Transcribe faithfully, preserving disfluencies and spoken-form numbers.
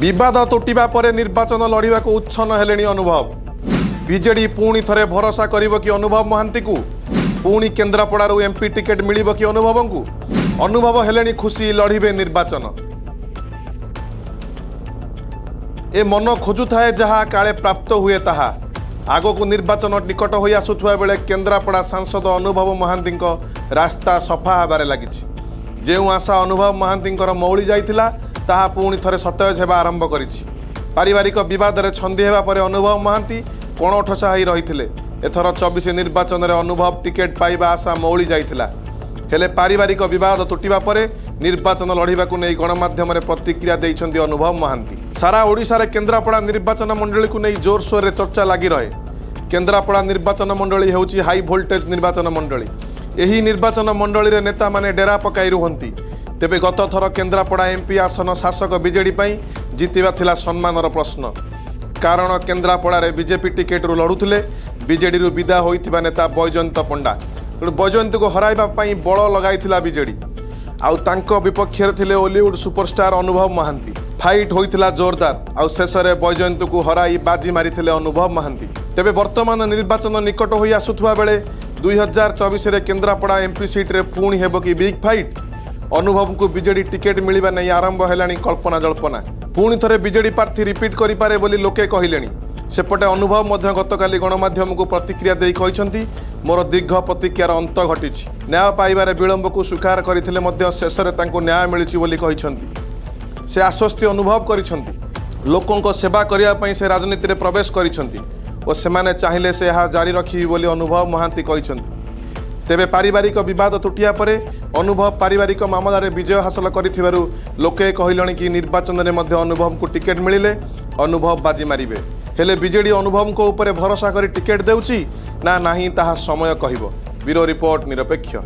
विवाद तुटिबा परे निर्वाचन लड़िबा को उच्छन हेलेनी अनुभव। बीजेडी पुणी थरे भरोसा करिबो कि अनुभव महांती को पुणी केंद्रापड़ारू एमपी टिकेट मिलिबो कि अनुभव को? अनुभव हेलेनी खुशी लड़िबे निर्वाचन। ए मन खोजुए जहा काले प्राप्त हुए ताहा। आगको निर्वाचन निकट हो आसुवा बेले केन्द्रापड़ा सांसद अनुभव महांती रास्ता सफा हबार लगी। जो आशा अनुभव महांती मौली जाइथिला ताहा पुणी थरे सतेज हेबा आरंभ करिछि। पारिवारिक विवाद रे छंदी हेबा परे अनुभव महांती कोणठसा होई रहिथिले। एथर चौबीस निर्वाचन रे अनुभव टिकेट पाइबा आशा मौली जाइथिला। हेले पारिवारिक विवाद तुटिबा परे निर्वाचन लड़िबाकु नै गणमाध्यम रे प्रतिक्रिया दैछन्ती अनुभव महांती। सारा ओडिशा रे केन्द्रापड़ा निर्वाचन मंडली को नै जोरसोर रे चर्चा लागि रहे। केन्द्रापड़ा निर्वाचन मंडली हेउछि हाई भोल्टेज निर्वाचन मंडली। एही निर्वाचन मंडली रे नेता माने डेरा पकाई रुहंती। तेबे गत थर केन्द्रापड़ा एमपी आसन शासक बीजेडी पई जितिबा थिला सम्मानर प्रश्न। कारण केन्द्रापड़ा रे बीजेपी टिकेट रु लडुथिले। बीजेडी रु विदा होइथिबा नेता बैजंत पंडा तेणु बैजंत को हराइबा पई बळ लगाइथिला बीजेडी। आउ तांको विपक्ष रे थिले हॉलीवुड सुपरस्टार अनुभव महांती। फाइट होइथिला जोरदार। आउ शेषरे बैजंत को हराई बाजी मारिथिले अनुभव महांती। तेबे वर्तमान निर्वाचन निकट होई आसुथुवा बेले दो हज़ार चौबीस रे केन्द्रापड़ा एमपी सीट रे पुणी हेबो कि बिग फाइट? अनुभव को बीजेडी टिकेट मिलवा नहीं आरंभ है कल्पना जल्पना। पुणी थे बीजेडी प्रार्थी रिपीट करें लोके कहले। सेपटे अनुभव मध्य गतकाली गणमाध्यम को प्रतिक्रिया देई कहते मोर दीर्घ प्रतिक्रियार अंत घटी। न्याय पाइबार विलंब को स्वीकार करते शेषर न्याय मिली से आश्वस्ति अनुभव कर लोकों सेवा करने से राजनीति में प्रवेश कर चाहिए से यह जारी रखी अनुभव महांती। तेबे पारिवारिक विवाद तुटिया परे अनुभव पारिवारिक मामलार विजय हासिल करिथिबारु लोके कहिलणी कि निर्वाचन रे मध्य अनुभव को टिकेट मिलिले अनुभव बाजी मारिबे। हेले बीजेडी अनुभव को ऊपर भरोसा करी टिकेट देउची ना नाही ताहा समय कहिबो। ब्यूरो रिपोर्ट निरपेक्ष।